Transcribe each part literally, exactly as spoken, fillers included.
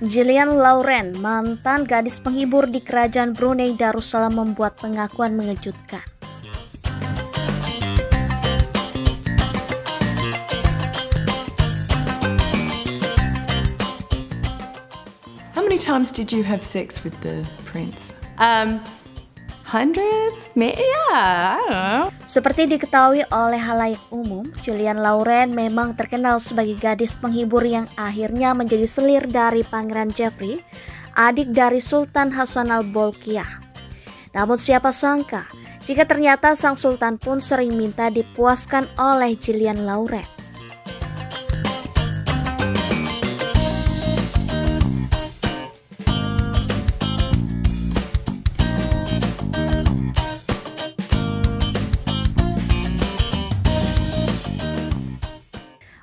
Jillian Lauren, mantan gadis penghibur di kerajaan Brunei Darussalam, membuat pengakuan mengejutkan. How many times did you have sex with the prince? Um, hundreds? Maybe, yeah, I don't know. Seperti diketahui oleh halayak umum, Jillian Lauren memang terkenal sebagai gadis penghibur yang akhirnya menjadi selir dari Pangeran Jefri, adik dari Sultan Hassanal Bolkiah. Namun siapa sangka, jika ternyata sang sultan pun sering minta dipuaskan oleh Jillian Lauren.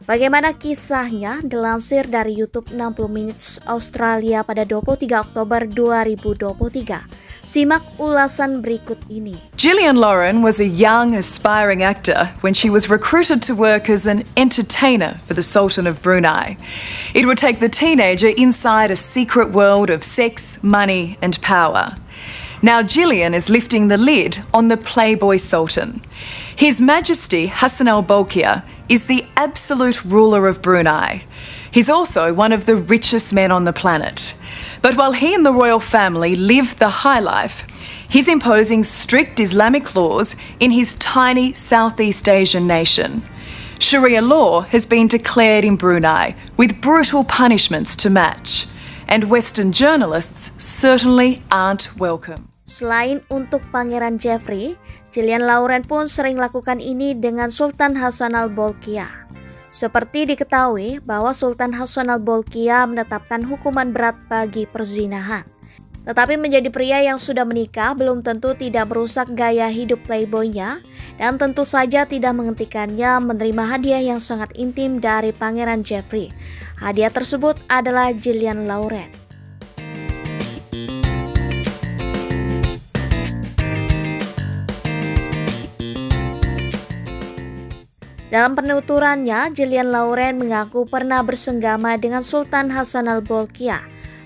Bagaimana kisahnya dilansir dari YouTube enam puluh Minutes Australia pada dua puluh tiga Oktober dua ribu dua puluh tiga. Simak ulasan berikut ini. Jillian Lauren was a young aspiring actor when she was recruited to work as an entertainer for the Sultan of Brunei. It would take the teenager inside a secret world of sex, money and power. Now Jillian is lifting the lid on the Playboy Sultan. His Majesty Hassanal Bolkiah is the absolute ruler of Brunei. He's also one of the richest men on the planet. But while he and the royal family live the high life, he's imposing strict Islamic laws in his tiny Southeast Asian nation. Sharia law has been declared in Brunei, with brutal punishments to match. And Western journalists certainly aren't welcome. Selain untuk Pangeran Jefri, Jillian Lauren pun sering lakukan ini dengan Sultan Hassanal Bolkiah. Seperti diketahui bahwa Sultan Hassanal Bolkiah menetapkan hukuman berat bagi perzinahan. Tetapi menjadi pria yang sudah menikah belum tentu tidak merusak gaya hidup playboynya dan tentu saja tidak menghentikannya menerima hadiah yang sangat intim dari Pangeran Jefri. Hadiah tersebut adalah Jillian Lauren. Dalam penuturannya, Jillian Lauren mengaku pernah bersenggama dengan Sultan Hassanal Bolkiah,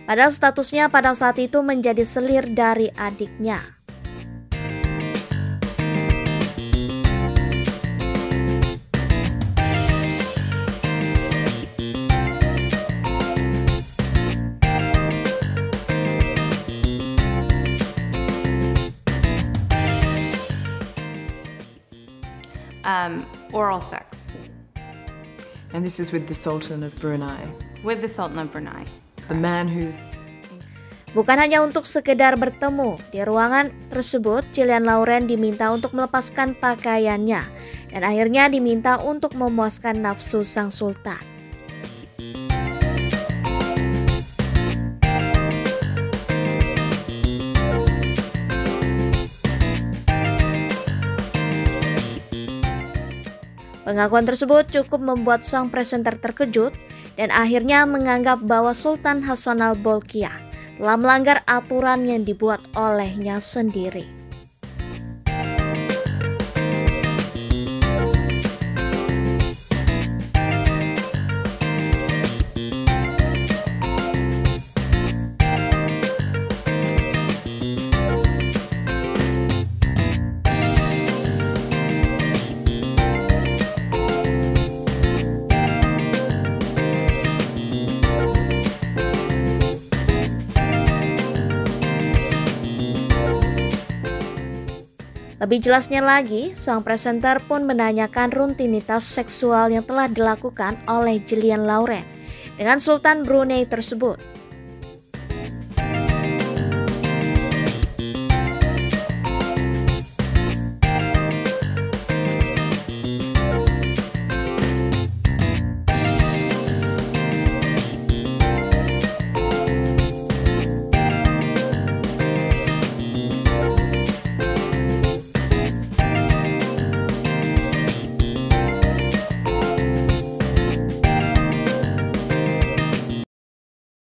padahal statusnya pada saat itu menjadi selir dari adiknya. Um, oral sex. And this is with the Sultan of Brunei. With the Sultan of Brunei. The man who's... Bukan hanya untuk sekedar bertemu, di ruangan tersebut Jillian Lauren diminta untuk melepaskan pakaiannya dan akhirnya diminta untuk memuaskan nafsu sang sultan. Pengakuan tersebut cukup membuat sang presenter terkejut dan akhirnya menganggap bahwa Sultan Hassanal Bolkiah telah melanggar aturan yang dibuat olehnya sendiri. Lebih jelasnya lagi, sang presenter pun menanyakan rutinitas seksual yang telah dilakukan oleh Jillian Lauren dengan Sultan Brunei tersebut.